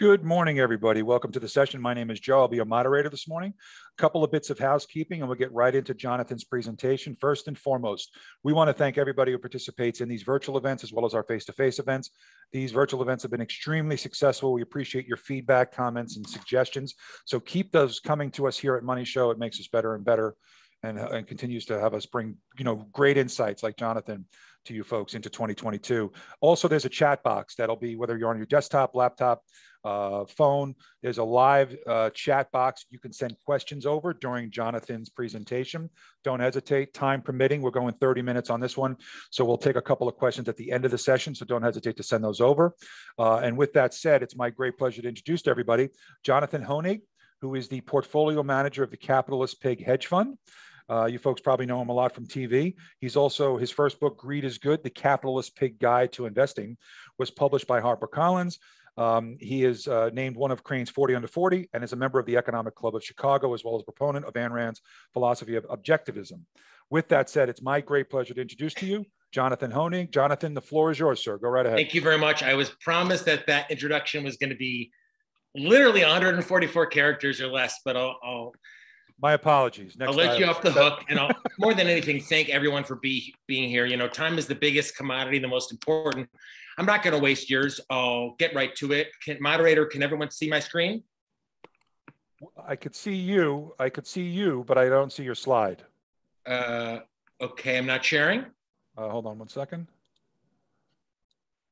Good morning, everybody. Welcome to the session. My name is Joe. I'll be your moderator this morning. A couple of bits of housekeeping and we'll get right into Jonathan's presentation. First and foremost, we want to thank everybody who participates in these virtual events as well as our face-to-face events. These virtual events have been extremely successful. We appreciate your feedback, comments, and suggestions. So keep those coming to us here at Money Show. It makes us better and better and continues to have us bring, you know, great insights like Jonathan to you folks into 2022. Also, there's a chat box that'll be, whether you're on your desktop, laptop, phone, there's a live chat box. You can send questions over during Jonathan's presentation. Don't hesitate, time permitting. We're going 30 minutes on this one. So we'll take a couple of questions at the end of the session. So don't hesitate to send those over. And with that said, it's my great pleasure to introduce to everybody, Jonathan Hoenig, who is the portfolio manager of the Capitalist Pig Hedge Fund. You folks probably know him a lot from TV. He's also, his first book, Greed is Good, The Capitalist Pig Guide to Investing, was published by HarperCollins. He is named one of Crane's 40 under 40 and is a member of the Economic Club of Chicago, as well as a proponent of Ayn Rand's philosophy of objectivism. With that said, it's my great pleasure to introduce to you Jonathan Hoenig. Jonathan, the floor is yours, sir. Go right ahead. Thank you very much. I was promised that that introduction was going to be literally 144 characters or less, but my apologies. Next I'll let you off the hook. And I'll, more than anything, thank everyone for being here. You know, time is the biggest commodity, the most important. I'm not going to waste yours. I'll get right to it. Moderator, can everyone see my screen? I could see you. I could see you, but I don't see your slide. Okay, I'm not sharing. Hold on one second.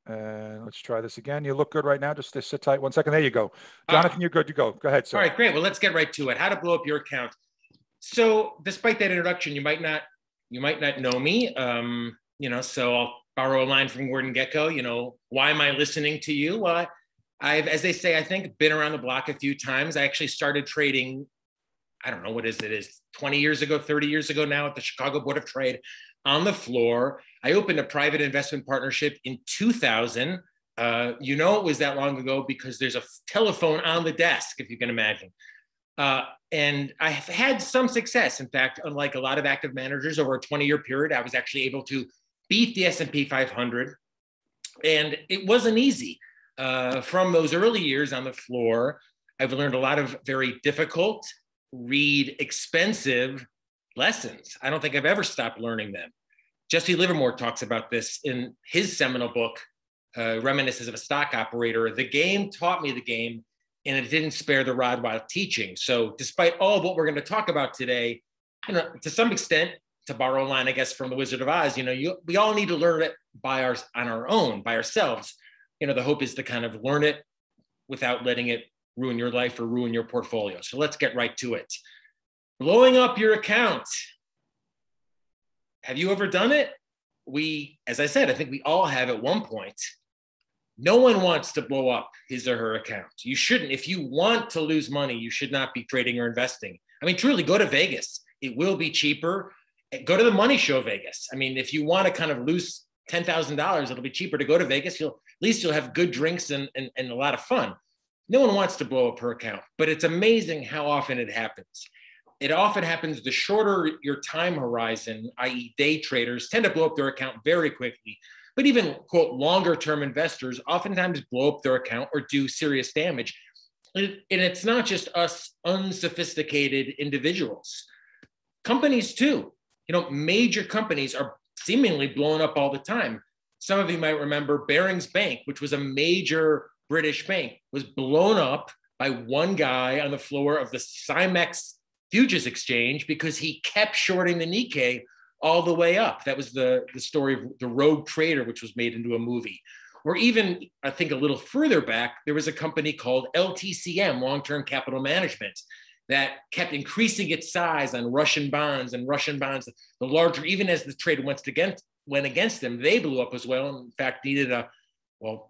And let's try this again. You look good right now. Just sit tight one second. There you go. Jonathan, you're good to go. Go ahead, sir. All right, great. Well, let's get right to it. How to blow up your account. So despite that introduction, you might not know me. You know, so I'll borrow a line from Gordon Gecko. You know, why am I listening to you? Well, I've, as they say, I think been around the block a few times. I actually started trading, I don't know, what is it? Is 20 years ago, 30 years ago now at the Chicago Board of Trade. On the floor, I opened a private investment partnership in 2000. You know it was that long ago because there's a telephone on the desk, if you can imagine. And I have had some success. In fact, unlike a lot of active managers, over a 20-year period, I was actually able to beat the S&P 500. And it wasn't easy. From those early years on the floor, I've learned a lot of very difficult, expensive lessons. I don't think I've ever stopped learning them. Jesse Livermore talks about this in his seminal book, Reminiscences of a Stock Operator. The game taught me the game, and it didn't spare the rod while teaching. So despite all of what we're going to talk about today, you know, to some extent, to borrow a line, I guess, from The Wizard of Oz, you know, we all need to learn it by ourselves. You know, the hope is to kind of learn it without letting it ruin your life or ruin your portfolio. So let's get right to it. Blowing up your account. Have you ever done it? We, as I said, I think we all have at one point. No one wants to blow up his or her account. You shouldn't. If you want to lose money, you should not be trading or investing. I mean, truly, go to Vegas. It will be cheaper. Go to the Money Show Vegas. I mean, if you want to kind of lose $10,000, it'll be cheaper to go to Vegas. At least you'll have good drinks and a lot of fun. No one wants to blow up her account, but it's amazing how often it happens. It often happens the shorter your time horizon, i.e. day traders tend to blow up their account very quickly, but even quote longer term investors oftentimes blow up their account or do serious damage. And it's not just us unsophisticated individuals, companies too. You know, major companies are seemingly blown up all the time. Some of you might remember Barron's Bank, which was a major British bank, was blown up by one guy on the floor of the Simex futures exchange because he kept shorting the Nikkei all the way up. That was the story of the rogue trader, which was made into a movie. Or even, I think a little further back, there was a company called LTCM, Long Term Capital Management, that kept increasing its size on Russian bonds and Russian bonds. The larger, even as the trade went against them, they blew up as well. And in fact, needed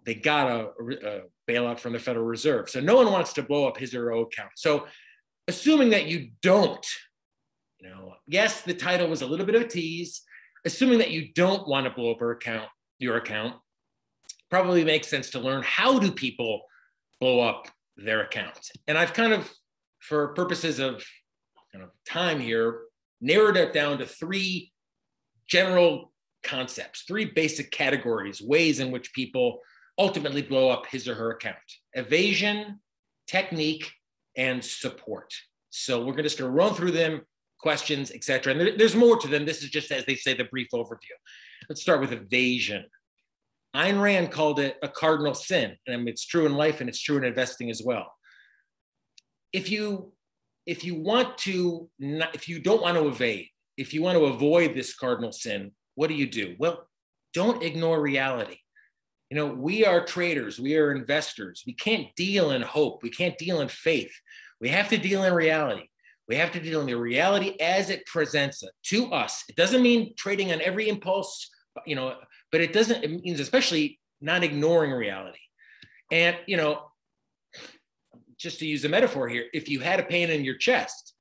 they got a bailout from the Federal Reserve. So no one wants to blow up his or her account. So assuming that you don't, you know, yes, the title was a little bit of a tease. Assuming that you don't want to blow up your account, probably makes sense to learn how do people blow up their account. And I've kind of, for purposes of kind of time here, narrowed it down to three general concepts, three basic categories, ways in which people ultimately blow up his or her account. Evasion, technique, and support. So we're just going to run through them, questions, et cetera. And there's more to them. This is just, as they say, the brief overview. Let's start with evasion. Ayn Rand called it a cardinal sin. And it's true in life and it's true in investing as well. If you don't want to evade, if you want to avoid this cardinal sin, what do you do? Well, don't ignore reality. You know, we are traders, we are investors. We can't deal in hope. We can't deal in faith. We have to deal in reality. We have to deal in the reality as it presents it to us. It doesn't mean trading on every impulse, you know, but it means especially not ignoring reality. And, you know, just to use a metaphor here, if you had a pain in your chest,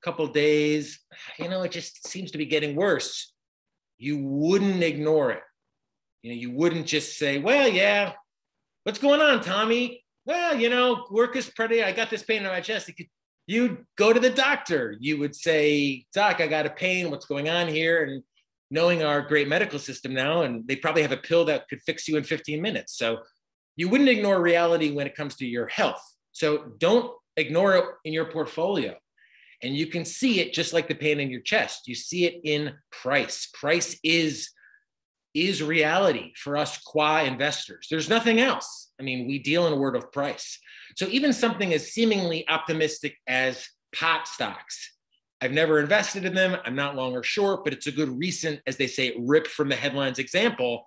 a couple of days, you know, it just seems to be getting worse. You wouldn't ignore it. You know, you wouldn't just say, well, yeah, what's going on, Tommy? Well, you know, work is pretty, I got this pain in my chest. You'd go to the doctor. You would say, Doc, I got a pain. What's going on here? And knowing our great medical system now, and they probably have a pill that could fix you in 15 minutes. So you wouldn't ignore reality when it comes to your health. So don't ignore it in your portfolio. And you can see it just like the pain in your chest. You see it in price. Price is reality for us qua investors. There's nothing else. I mean, we deal in a word of price. So even something as seemingly optimistic as pot stocks, I've never invested in them. I'm not long or short, but it's a good recent, as they say, rip from the headlines example.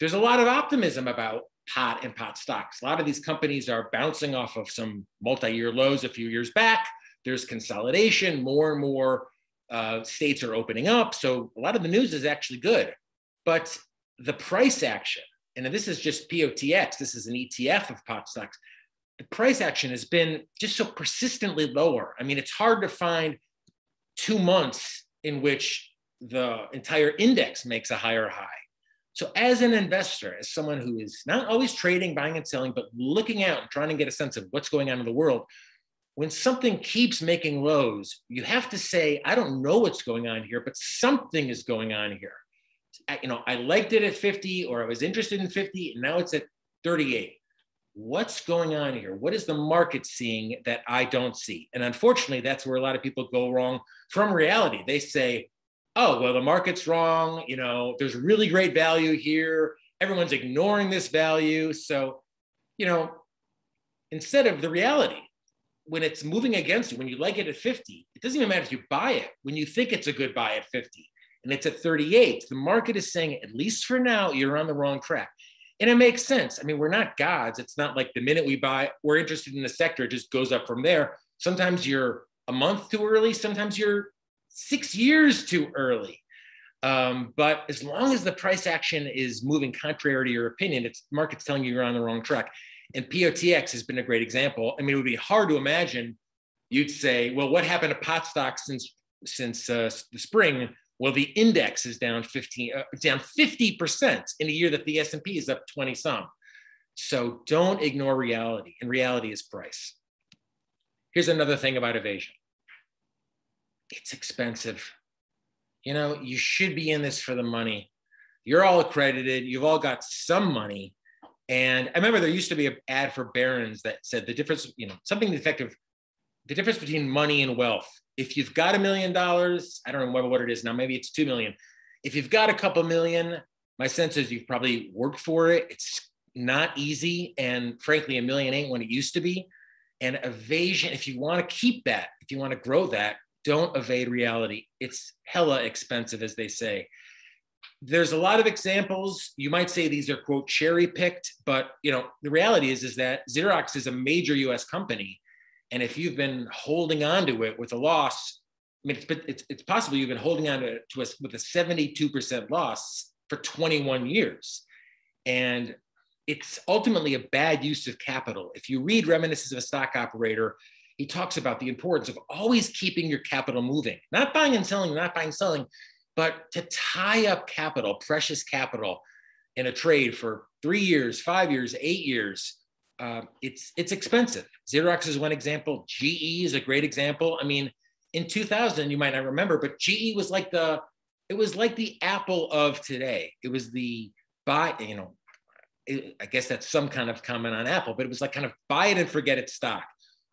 There's a lot of optimism about pot and pot stocks. A lot of these companies are bouncing off of some multi-year lows a few years back. There's consolidation, more and more states are opening up. So a lot of the news is actually good. But the price action, and this is just POTX, this is an ETF of pot stocks, the price action has been just so persistently lower. I mean, it's hard to find 2 months in which the entire index makes a higher high. So as an investor, as someone who is not always trading, buying and selling, but looking out and trying to get a sense of what's going on in the world, when something keeps making lows, you have to say, I don't know what's going on here, but something is going on here. You know, I liked it at 50, or I was interested in 50, and now it's at 38. What's going on here? What is the market seeing that I don't see? And unfortunately, that's where a lot of people go wrong from reality. They say, oh, well, the market's wrong. You know, there's really great value here. Everyone's ignoring this value. So, you know, instead of the reality, when it's moving against you, when you like it at 50, it doesn't even matter if you buy it. When you think it's a good buy at 50, and it's at 38. The market is saying, at least for now, you're on the wrong track. And it makes sense. I mean, we're not gods. It's not like the minute we buy, we're interested in the sector, it just goes up from there. Sometimes you're a month too early. Sometimes you're 6 years too early. But as long as the price action is moving contrary to your opinion, the market's telling you you're on the wrong track. And POTX has been a great example. I mean, it would be hard to imagine you'd say, well, what happened to pot stocks since the spring? Well, the index is down 50% in a year that the S&P is up 20 some. So don't ignore reality, and reality is price. Here's another thing about evasion. It's expensive. You know, you should be in this for the money. You're all accredited. You've all got some money. And I remember there used to be an ad for Barron's that said the difference, you know, something effective, the difference between money and wealth. If you've got $1 million, I don't remember what it is now, maybe it's 2 million. If you've got a couple million, my sense is you've probably worked for it. It's not easy. And frankly, $1 million ain't what it used to be. And evasion, if you want to keep that, if you want to grow that, don't evade reality. It's hella expensive, as they say. There's a lot of examples. You might say these are, quote, cherry picked, but you know, the reality is that Xerox is a major US company. And if you've been holding on to it with a loss, I mean, it's possible you've been holding on to us with a 72% loss for 21 years. And it's ultimately a bad use of capital. If you read Reminiscences of a Stock Operator, he talks about the importance of always keeping your capital moving, not buying and selling, not buying and selling, but to tie up capital, precious capital in a trade for 3 years, 5 years, 8 years. It's expensive. Xerox is one example. GE is a great example. I mean, in 2000, you might not remember, but GE was like it was like the Apple of today. It was the buy, you know, I guess that's some kind of comment on Apple, but it was like kind of buy it and forget it stock.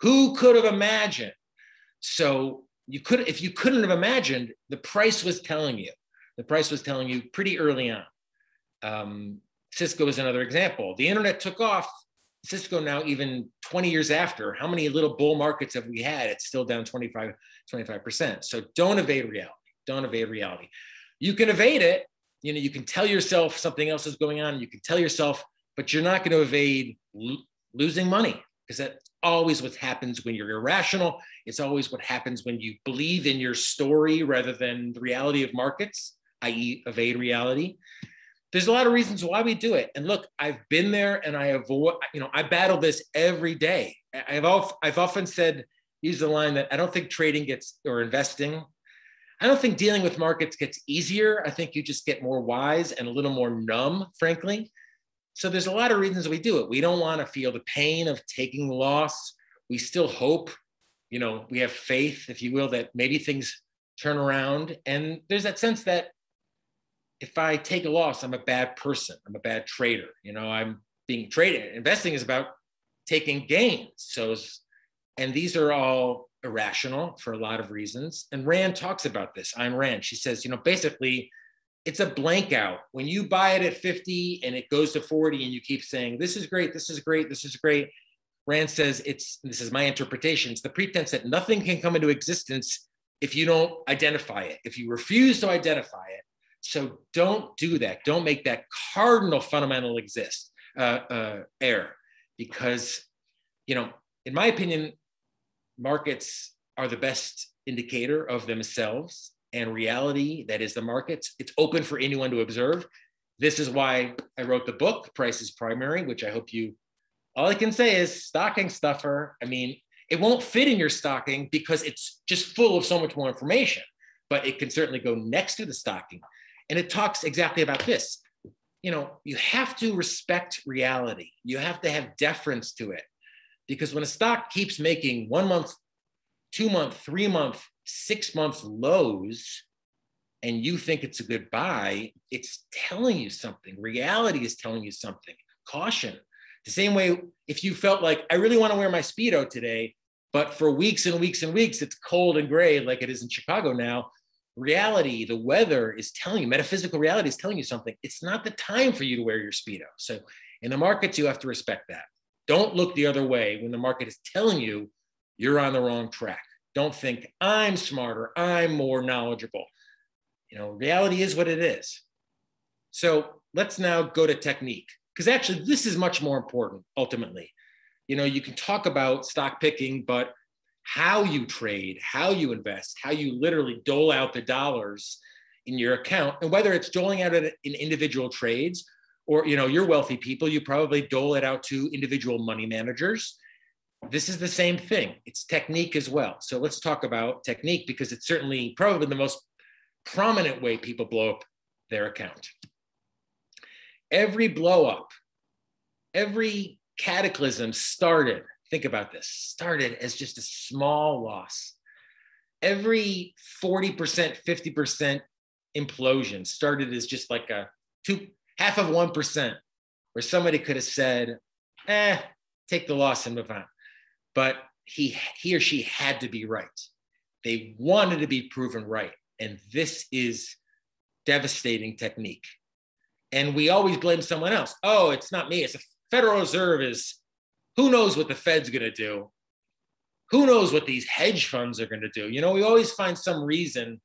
Who could have imagined? So you could, if you couldn't have imagined, the price was telling you. The price was telling you pretty early on. Cisco is another example. The internet took off. Cisco now, even 20 years after, how many little bull markets have we had? It's still down 25%. So don't evade reality. Don't evade reality. You can evade it. You know, you can tell yourself something else is going on. You can tell yourself, but you're not going to evade losing money, because that's always what happens when you're irrational. It's always what happens when you believe in your story rather than the reality of markets, i.e. evade reality. There's a lot of reasons why we do it. And look, I've been there and I avoid, you know, I battle this every day. I've often said, use the line that I don't think trading gets, or investing, I don't think dealing with markets gets easier. I think you just get more wise and a little more numb, frankly. So there's a lot of reasons we do it. We don't want to feel the pain of taking loss. We still hope, you know, we have faith, if you will, that maybe things turn around. And there's that sense that if I take a loss, I'm a bad person. I'm a bad trader. You know, I'm being traded. Investing is about taking gains. So, and these are all irrational for a lot of reasons. And Rand talks about this. Ayn Rand, she says, you know, basically it's a blank out. When you buy it at 50 and it goes to 40 and you keep saying, this is great, this is great, this is great. Rand says it's, this is my interpretation, it's the pretense that nothing can come into existence if you don't identify it, if you refuse to identify it. So don't do that. Don't make that cardinal fundamental error, because, you know, in my opinion, markets are the best indicator of themselves and reality. That is the markets. It's open for anyone to observe. This is why I wrote the book, Price is Primary, which I hope you, all I can say is stocking stuffer. I mean, it won't fit in your stocking because it's just full of so much more information, but it can certainly go next to the stocking. And it talks exactly about this. You know, you have to respect reality. You have to have deference to it, because when a stock keeps making 1 month, 2 month, 3 month, 6 month lows, and you think it's a good buy, it's telling you something. Reality is telling you something. Caution. The same way, if you felt like, I really want to wear my Speedo today, but for weeks and weeks and weeks, it's cold and gray like it is in Chicago now. Reality, the weather is telling you, metaphysical reality is telling you something. It's not the time for you to wear your Speedo. So in the markets, you have to respect that. Don't look the other way when the market is telling you you're on the wrong track. Don't think I'm smarter, I'm more knowledgeable. You know, reality is what it is. So let's now go to technique, because actually this is much more important ultimately. You know, you can talk about stock picking, but how you trade, how you invest, how you literally dole out the dollars in your account, and whether it's doling out in individual trades or, you know, you're wealthy people, you probably dole it out to individual money managers. This is the same thing. It's technique as well. So let's talk about technique, because it's certainly probably the most prominent way people blow up their account. Every blow up, every cataclysm started, think about this, started as just a small loss. Every 40%, 50% implosion started as just like a half of 1%, where somebody could have said, take the loss and move on. But he or she had to be right. They wanted to be proven right. And this is devastating technique. And we always blame someone else. Oh, it's not me. It's the Federal Reserve is, who knows what the Fed's going to do? Who knows what these hedge funds are going to do? You know, we always find some reason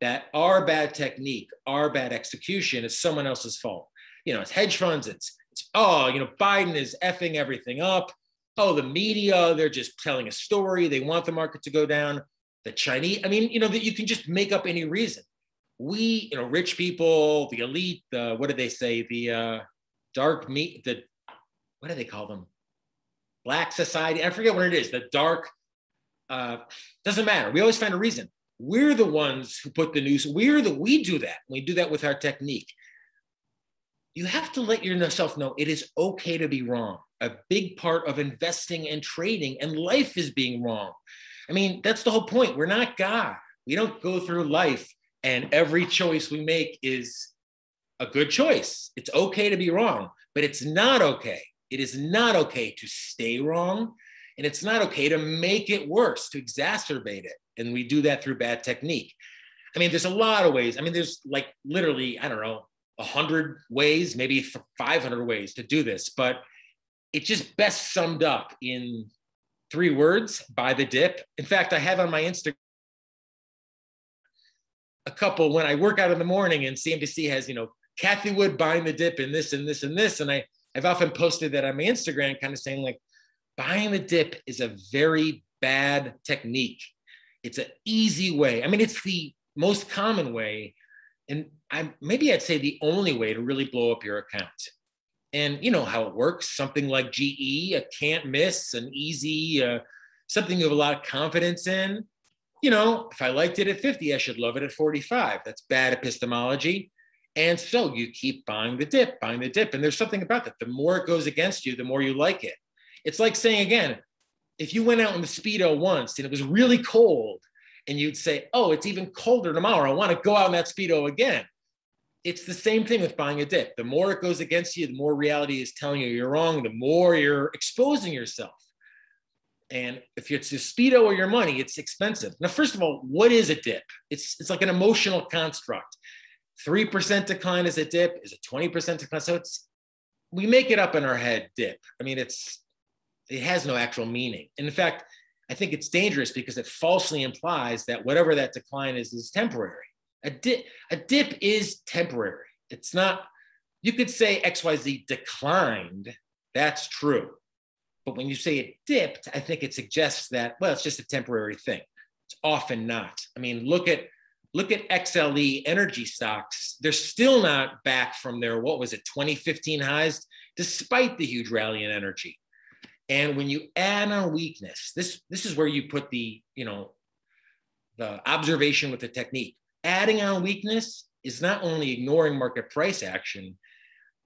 that our bad technique, our bad execution is someone else's fault. You know, it's hedge funds, oh, you know, Biden is effing everything up. Oh, the media, they're just telling a story. They want the market to go down. The Chinese, I mean, you know, that you can just make up any reason. We, you know, rich people, the elite, the, what do they say? The what do they call them? Black society, I forget what it is, the dark, doesn't matter. We always find a reason. We're the ones who put the news, we do that. We do that with our technique. You have to let yourself know it is okay to be wrong. A big part of investing and trading and life is being wrong. I mean, that's the whole point. We're not God. We don't go through life and every choice we make is a good choice. It's okay to be wrong, but it's not okay. It is not okay to stay wrong, and it's not okay to make it worse, to exacerbate it. And we do that through bad technique. I mean, there's a lot of ways. I mean, there's like literally, I don't know, 100 ways, maybe 500 ways to do this, but it just best summed up in 3 words: buy the dip. In fact, I have on my Instagram a couple when I work out in the morning, and CNBC has, you know, Kathy Wood buying the dip and this and this and this. And I've often posted that on my Instagram, kind of saying like, buying the dip is a very bad technique. It's an easy way. I mean, it's the most common way. And maybe I'd say the only way to really blow up your account. And you know how it works, something like GE, a can't miss, an easy, something you have a lot of confidence in. You know, if I liked it at 50, I should love it at 45. That's bad epistemology. And so you keep buying the dip. And there's something about that. The more it goes against you, the more you like it. It's like saying, again, if you went out in the Speedo once and it was really cold and you'd say, oh, it's even colder tomorrow, I want to go out in that Speedo again. It's the same thing with buying a dip. The more it goes against you, the more reality is telling you you're wrong, the more you're exposing yourself. And if it's your Speedo or your money, it's expensive. Now, first of all, what is a dip? It's like an emotional construct. 3% decline is a dip, is a 20% decline. So we make it up in our head, dip. I mean, it has no actual meaning. And in fact, I think it's dangerous because it falsely implies that whatever that decline is temporary. A dip is temporary. It's not, you could say XYZ declined, that's true. But when you say it dipped, I think it suggests that, well, it's just a temporary thing. It's often not. I mean, look at XLE energy stocks. They're still not back from their, 2015 highs, despite the huge rally in energy. And when you add on weakness, this is where you put the, you know, the observation with the technique. Adding on weakness is not only ignoring market price action,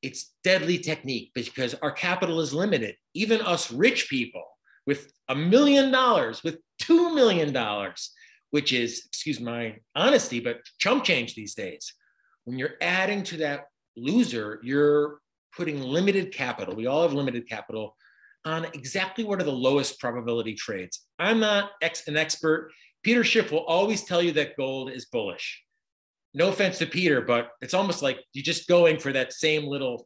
it's deadly technique because our capital is limited. Even us rich people with $1 million, with $2 million, which is, excuse my honesty, but chump change these days. When you're adding to that loser, you're putting limited capital. We all have limited capital on exactly what are the lowest probability trades. I'm not an expert. Peter Schiff will always tell you that gold is bullish. No offense to Peter, but it's almost like you're just going for that same little,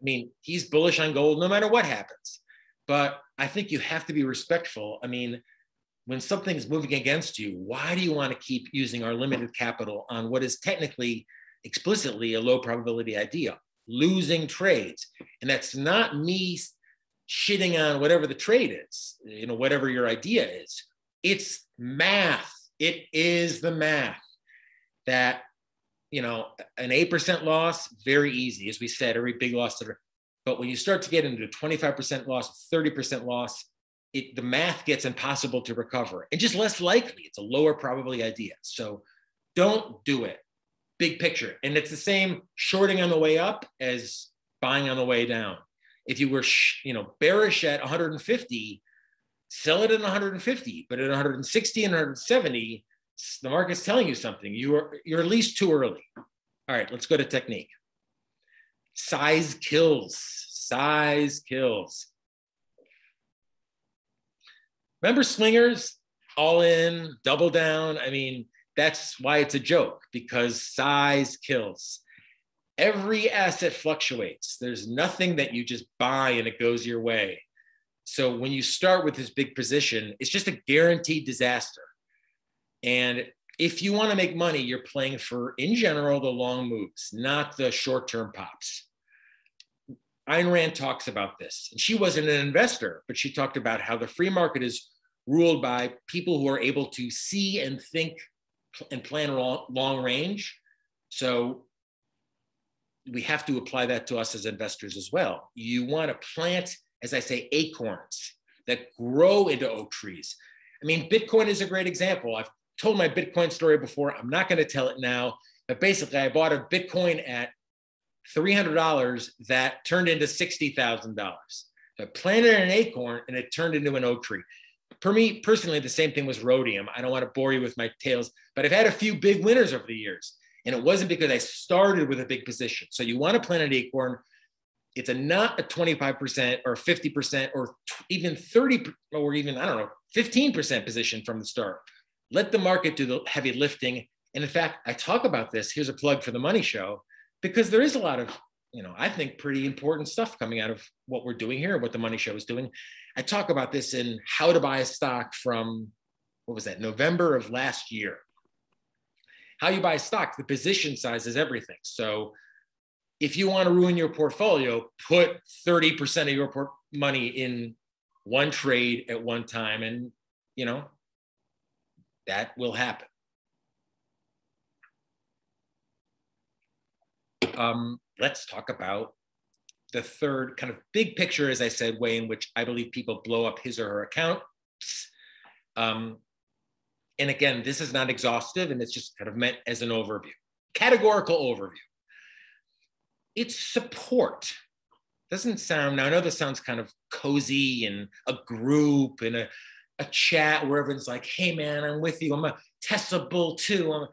I mean, he's bullish on gold no matter what happens. But I think you have to be respectful. I mean, when something's moving against you, why do you want to keep using our limited capital on what is technically, explicitly a low probability idea? Losing trades. And that's not me shitting on whatever the trade is, you know, whatever your idea is. It's math. It is the math that, you know, an 8% loss, very easy. As we said, every big loss. But when you start to get into 25% loss, 30% loss, the math gets impossible to recover and just less likely. It's a lower probability idea. So don't do it. Big picture. And it's the same shorting on the way up as buying on the way down. If you were, you know, bearish at 150, sell it at 150, but at 160 and 170, the market's telling you something. You're at least too early. All right, let's go to technique. Size kills. Size kills. Remember swingers? All in, double down. I mean, that's why it's a joke, because size kills. Every asset fluctuates. There's nothing that you just buy and it goes your way. So when you start with this big position, it's just a guaranteed disaster. And if you want to make money, you're playing for, in general, the long moves, not the short-term pops. Ayn Rand talks about this. And she wasn't an investor, but she talked about how the free market is ruled by people who are able to see and think and plan long range. So we have to apply that to us as investors as well. You want to plant, as I say, acorns that grow into oak trees. I mean, Bitcoin is a great example. I've told my Bitcoin story before. I'm not going to tell it now. But basically, I bought a Bitcoin at $300 that turned into $60,000. So I planted an acorn and it turned into an oak tree. For me, personally, the same thing was rhodium. I don't want to bore you with my tales, but I've had a few big winners over the years. And it wasn't because I started with a big position. So you want to plant an acorn. It's not a 25% or 50% or even 30 or even, I don't know, 15% position from the start. Let the market do the heavy lifting. And in fact, I talk about this. Here's a plug for the Money Show, because there is a lot of, you know, I think pretty important stuff coming out of what we're doing here, what the Money Show is doing. I talk about this in How to Buy a Stock from, what was that, November of last year. How you buy stock, the position size is everything. So if you want to ruin your portfolio, put 30% of your money in one trade at one time. And, you know, that will happen. Let's talk about the third kind of big picture, as I said, way in which I believe people blow up his or her accounts. And again, this is not exhaustive, and it's just kind of meant as an overview, categorical overview. It's support. Doesn't sound, now I know this sounds kind of cozy and a group and a chat where everyone's like, hey man, I'm with you. I'm a Tesla bull too.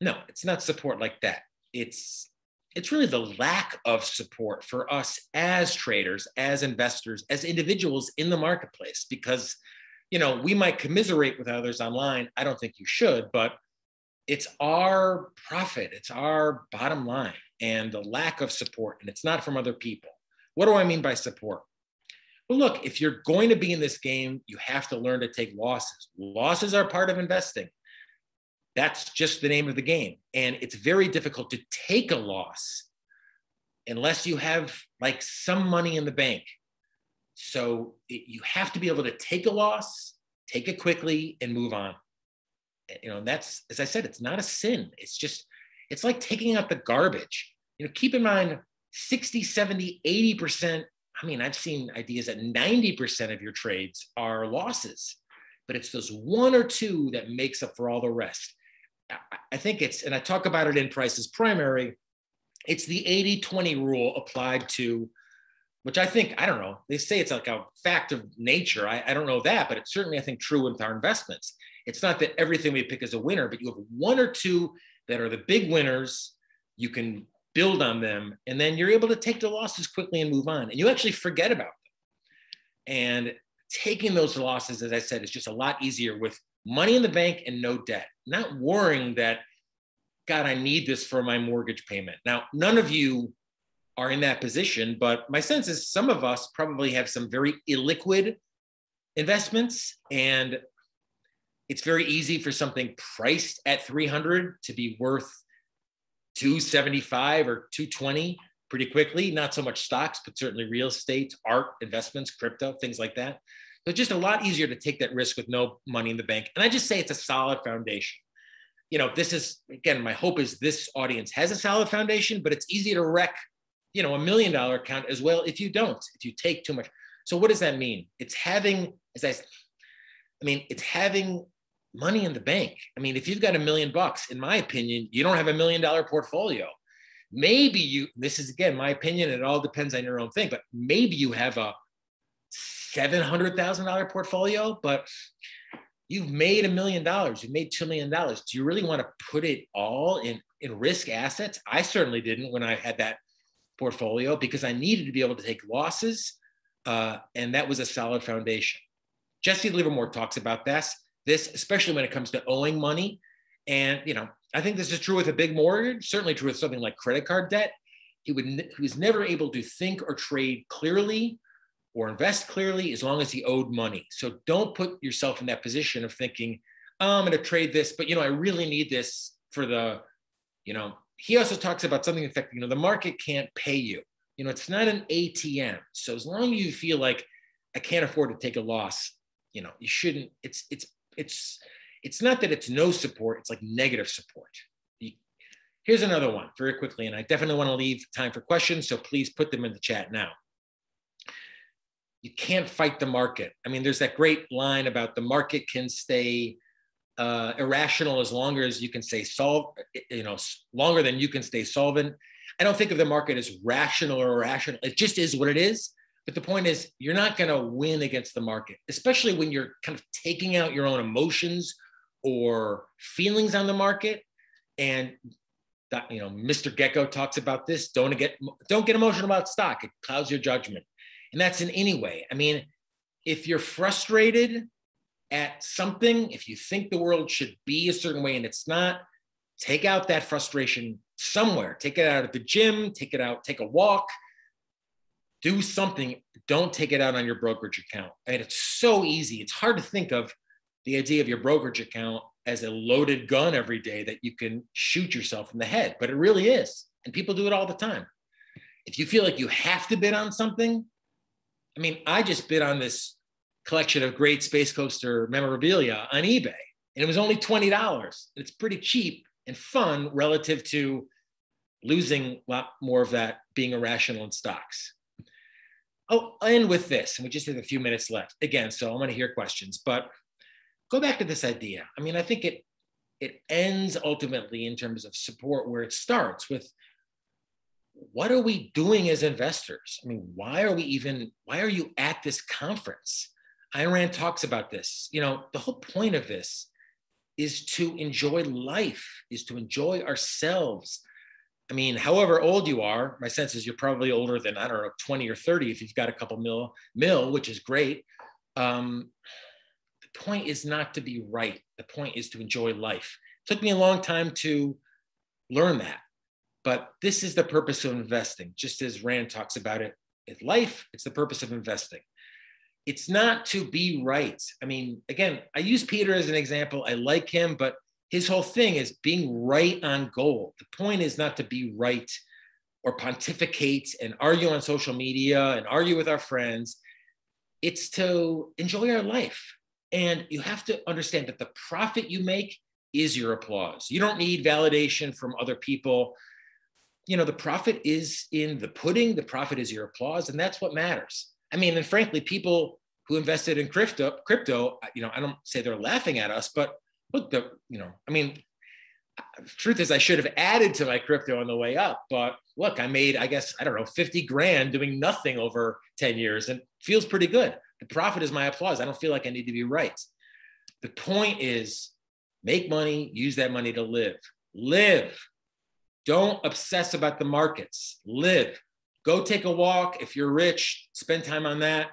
No, it's not support like that. It's really the lack of support for us as traders, as investors, as individuals in the marketplace, because, you know, we might commiserate with others online. I don't think you should, but it's our profit. It's our bottom line, and the lack of support, and it's not from other people. What do I mean by support? Well, look, if you're going to be in this game, you have to learn to take losses. Losses are part of investing. That's just the name of the game. And it's very difficult to take a loss unless you have like some money in the bank. So you have to be able to take a loss, take it quickly, and move on. You know, that's, as I said, it's not a sin. It's just, it's like taking out the garbage. You know, keep in mind 60, 70, 80%. I mean, I've seen ideas that 90% of your trades are losses, but it's those one or two that makes up for all the rest. I think it's, and I talk about it in Price is Primary, it's the 80-20 rule applied to, which I think, I don't know, they say it's like a fact of nature. I don't know that, but it's certainly, I think, true with our investments. It's not that everything we pick is a winner, but you have one or two that are the big winners. You can build on them, and then you're able to take the losses quickly and move on. And you actually forget about them. And taking those losses, as I said, is just a lot easier with money in the bank and no debt. Not worrying that, God, I need this for my mortgage payment. Now, none of you are in that position, but my sense is some of us probably have some very illiquid investments, and it's very easy for something priced at 300 to be worth 275 or 220 pretty quickly. Not so much stocks, but certainly real estate, art, investments, crypto, things like that. So it's just a lot easier to take that risk with no money in the bank. And I just say it's a solid foundation. You know, this is, again, my hope is this audience has a solid foundation, but it's easy to wreck, you know, $1 million account as well if you don't, if you take too much. So what does that mean? It's having, as I mean, it's having money in the bank. I mean, if you've got $1 million bucks, in my opinion, you don't have $1 million portfolio. Maybe you, this is again, my opinion, it all depends on your own thing, but maybe you have a $700,000 portfolio, but you've made $1 million, you've made $2 million. Do you really want to put it all in risk assets? I certainly didn't when I had that portfolio, because I needed to be able to take losses, and that was a solid foundation. Jesse Livermore talks about this, especially when it comes to owing money. And, you know, I think this is true with a big mortgage, certainly true with something like credit card debt. He was never able to think or trade clearly or invest clearly as long as he owed money. So don't put yourself in that position of thinking, oh, I'm going to trade this, but, you know, I really need this for the, you know. He also talks about something affecting, you know, the market can't pay you. You know, it's not an ATM. So as long as you feel like I can't afford to take a loss, you know, you shouldn't, it's not that it's no support, it's like negative support. Here's another one very quickly, and I definitely want to leave time for questions, so please put them in the chat now. You can't fight the market. I mean, there's that great line about the market can stay irrational as long as you can stay solvent, you know, longer than you can stay solvent. I don't think of the market as rational or irrational. It just is what it is. But the point is, you're not going to win against the market, especially when you're kind of taking out your own emotions or feelings on the market. And you know, Mr. Gecko talks about this. Don't get emotional about stock. It clouds your judgment. And that's in any way. I mean, if you're frustrated at something, if you think the world should be a certain way and it's not, take out that frustration somewhere. Take it out at the gym, take it out, take a walk, do something. Don't take it out on your brokerage account. I mean, it's so easy. It's hard to think of the idea of your brokerage account as a loaded gun every day that you can shoot yourself in the head, but it really is. And people do it all the time. If you feel like you have to bid on something, I mean, I just bid on this collection of great Space Coaster memorabilia on eBay, and it was only $20. It's pretty cheap and fun relative to losing a lot more of that being irrational in stocks. Oh, I'll end with this, and we just have a few minutes left. Again, so I'm going to hear questions, but go back to this idea. I mean, I think it ends ultimately in terms of support where it starts with, what are we doing as investors? I mean, why are you at this conference? Ayn Rand talks about this. You know, the whole point of this is to enjoy life, is to enjoy ourselves. I mean, however old you are, my sense is you're probably older than, I don't know, 20 or 30 if you've got a couple mil, which is great. The point is not to be right. The point is to enjoy life. It took me a long time to learn that. But this is the purpose of investing, just as Rand talks about it in life. It's the purpose of investing. It's not to be right. I mean, again, I use Peter as an example. I like him, but his whole thing is being right on goal. The point is not to be right or pontificate and argue on social media and argue with our friends. It's to enjoy our life. And you have to understand that the profit you make is your applause. You don't need validation from other people. You know, the profit is in the pudding, the profit is your applause, and that's what matters. I mean, and frankly, people who invested in crypto, you know, I don't say they're laughing at us, but look, you know, I mean, the truth is I should have added to my crypto on the way up, but look, I made, I guess, I don't know, 50 grand doing nothing over 10 years and feels pretty good. The profit is my applause. I don't feel like I need to be right. The point is make money, use that money to live. Live. Don't obsess about the markets. Live. Go take a walk. If you're rich, spend time on that.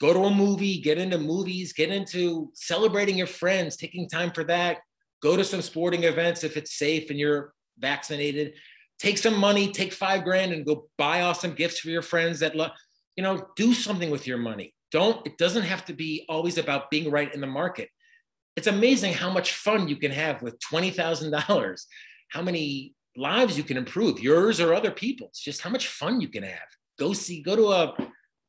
Go to a movie, get into movies, get into celebrating your friends, taking time for that. Go to some sporting events if it's safe and you're vaccinated. Take some money, take $5 grand and go buy awesome gifts for your friends that love, you know, do something with your money. It doesn't have to be always about being right in the market. It's amazing how much fun you can have with $20,000. How many lives you can improve, yours or other people's, just how much fun you can have. Go to a,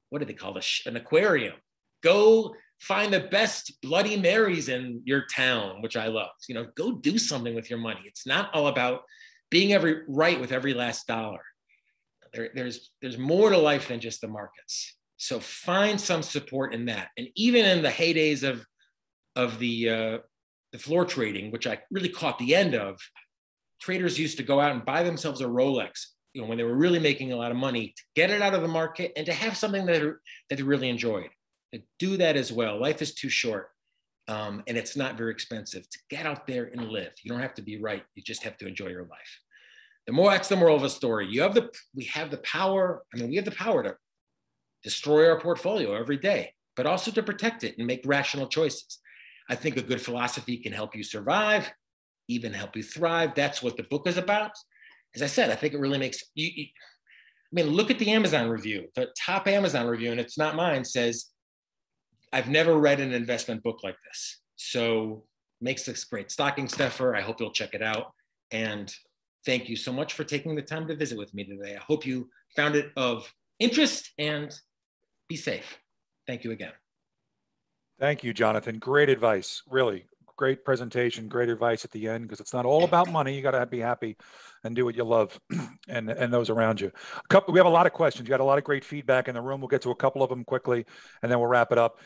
what do they call this? An aquarium. Go find the best Bloody Marys in your town, which I love. You know, go do something with your money. It's not all about being right with every last dollar. There's more to life than just the markets. So find some support in that. And even in the heydays of the floor trading, which I really caught the end of, traders used to go out and buy themselves a Rolex, you know, when they were really making a lot of money, to get it out of the market and to have something that they really enjoyed. And do that as well. Life is too short, and it's not very expensive to get out there and live. You don't have to be right. You just have to enjoy your life. That's the moral of the story. We have the power. I mean, we have the power to destroy our portfolio every day, but also to protect it and make rational choices. I think a good philosophy can help you survive, even help you thrive. That's what the book is about. As I said, I think it really makes you, I mean, look at the Amazon review, the top Amazon review, and it's not mine, says, I've never read an investment book like this. So makes this great stocking stuffer. I hope you'll check it out. And thank you so much for taking the time to visit with me today. I hope you found it of interest, and be safe. Thank you again. Thank you, Jonathan. Great advice, really. Great presentation, great advice at the end, because it's not all about money. You got to be happy and do what you love and those around you. We have a lot of questions. You got a lot of great feedback in the room. We'll get to a couple of them quickly, and then we'll wrap it up.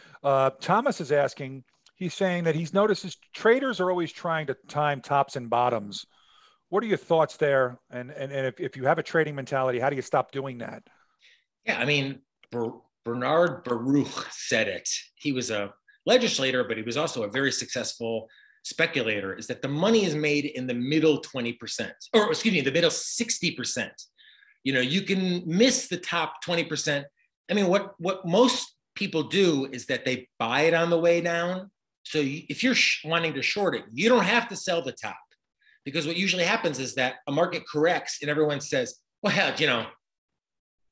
Thomas is asking, he's saying that he's notices traders are always trying to time tops and bottoms. What are your thoughts there? And if you have a trading mentality, how do you stop doing that? Yeah, I mean, Bernard Baruch said it. He was a legislator, but he was also a very successful speculator is that the money is made in the middle 20%, or excuse me, the middle 60%. You know, you can miss the top 20%. I mean, what most people do is that they buy it on the way down. So you, if you're wanting to short it, you don't have to sell the top, because what usually happens is that a market corrects and everyone says, well, you know,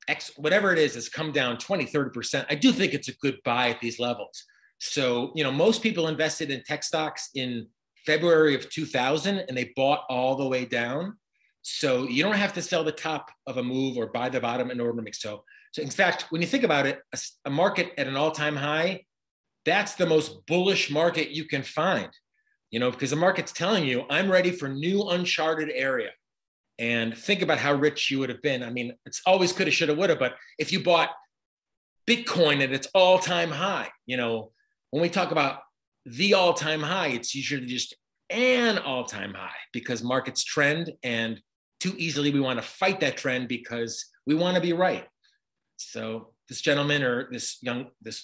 X, whatever it is, has come down 20, 30%. I do think it's a good buy at these levels. So, you know, most people invested in tech stocks in February of 2000 and they bought all the way down. So you don't have to sell the top of a move or buy the bottom in order to make so. So in fact, when you think about it, a market at an all-time high, that's the most bullish market you can find, you know, because the market's telling you, I'm ready for new uncharted area. And think about how rich you would have been. I mean, it's always coulda, shoulda, woulda, but if you bought Bitcoin at its all-time high, you know, when we talk about the all-time high, it's usually just an all-time high because markets trend, and too easily we want to fight that trend because we want to be right. So this gentleman or this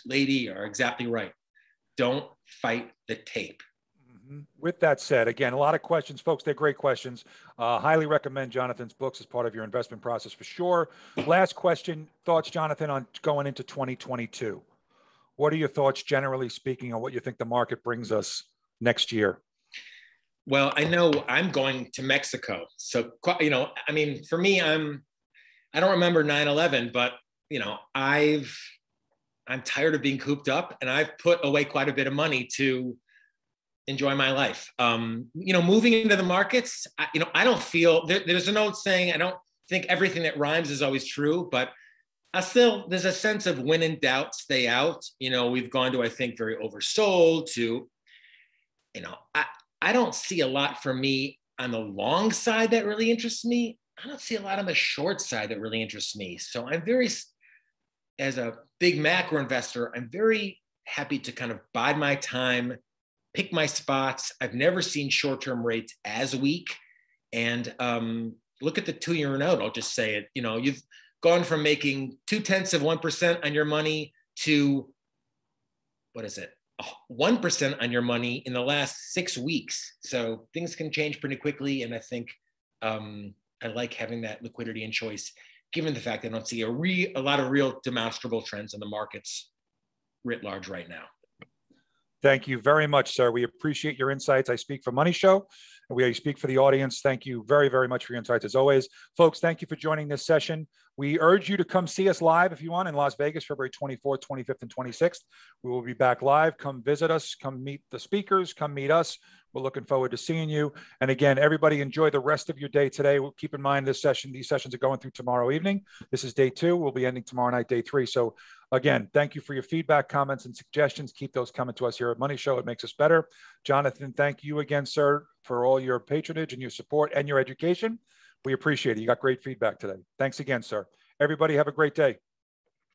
lady are exactly right. Don't fight the tape. With that said, again, a lot of questions, folks. They're great questions. Highly recommend Jonathan's books as part of your investment process for sure. Last question, thoughts, Jonathan, on going into 2022. What are your thoughts, generally speaking, on what you think the market brings us next year? Well, I know I'm going to Mexico. So, you know, I mean, for me, I don't remember 9/11, but, you know, I'm tired of being cooped up, and I've put away quite a bit of money to enjoy my life. You know, moving into the markets, I don't feel, there's an old saying, I don't think everything that rhymes is always true, but there's a sense of when in doubt, stay out. You know, we've gone to, I think, very oversold to, you know, I don't see a lot for me on the long side that really interests me. I don't see a lot on the short side that really interests me. So I'm very, as a big macro investor, I'm very happy to kind of bide my time, pick my spots. I've never seen short-term rates as weak. And look at the 2-year note, I'll just say it. You know, you've gone from making 0.2% on your money to, what is it, 1% on your money in the last 6 weeks. So things can change pretty quickly. And I think I like having that liquidity and choice, given the fact that I don't see a lot of real demonstrable trends in the markets writ large right now. Thank you very much, sir. We appreciate your insights. I speak for Money Show, and we speak for the audience. Thank you very, very much for your insights as always. Folks, thank you for joining this session. We urge you to come see us live if you want in Las Vegas, February 24th, 25th, and 26th. We will be back live. Come visit us. Come meet the speakers. Come meet us. We're looking forward to seeing you. And again, everybody enjoy the rest of your day today. Keep in mind these sessions are going through tomorrow evening. This is day 2. We'll be ending tomorrow night, day 3. So again, thank you for your feedback, comments, and suggestions. Keep those coming to us here at Money Show. It makes us better. Jonathan, thank you again, sir, for all your patronage and your support and your education. We appreciate it. You got great feedback today. Thanks again, sir. Everybody have a great day.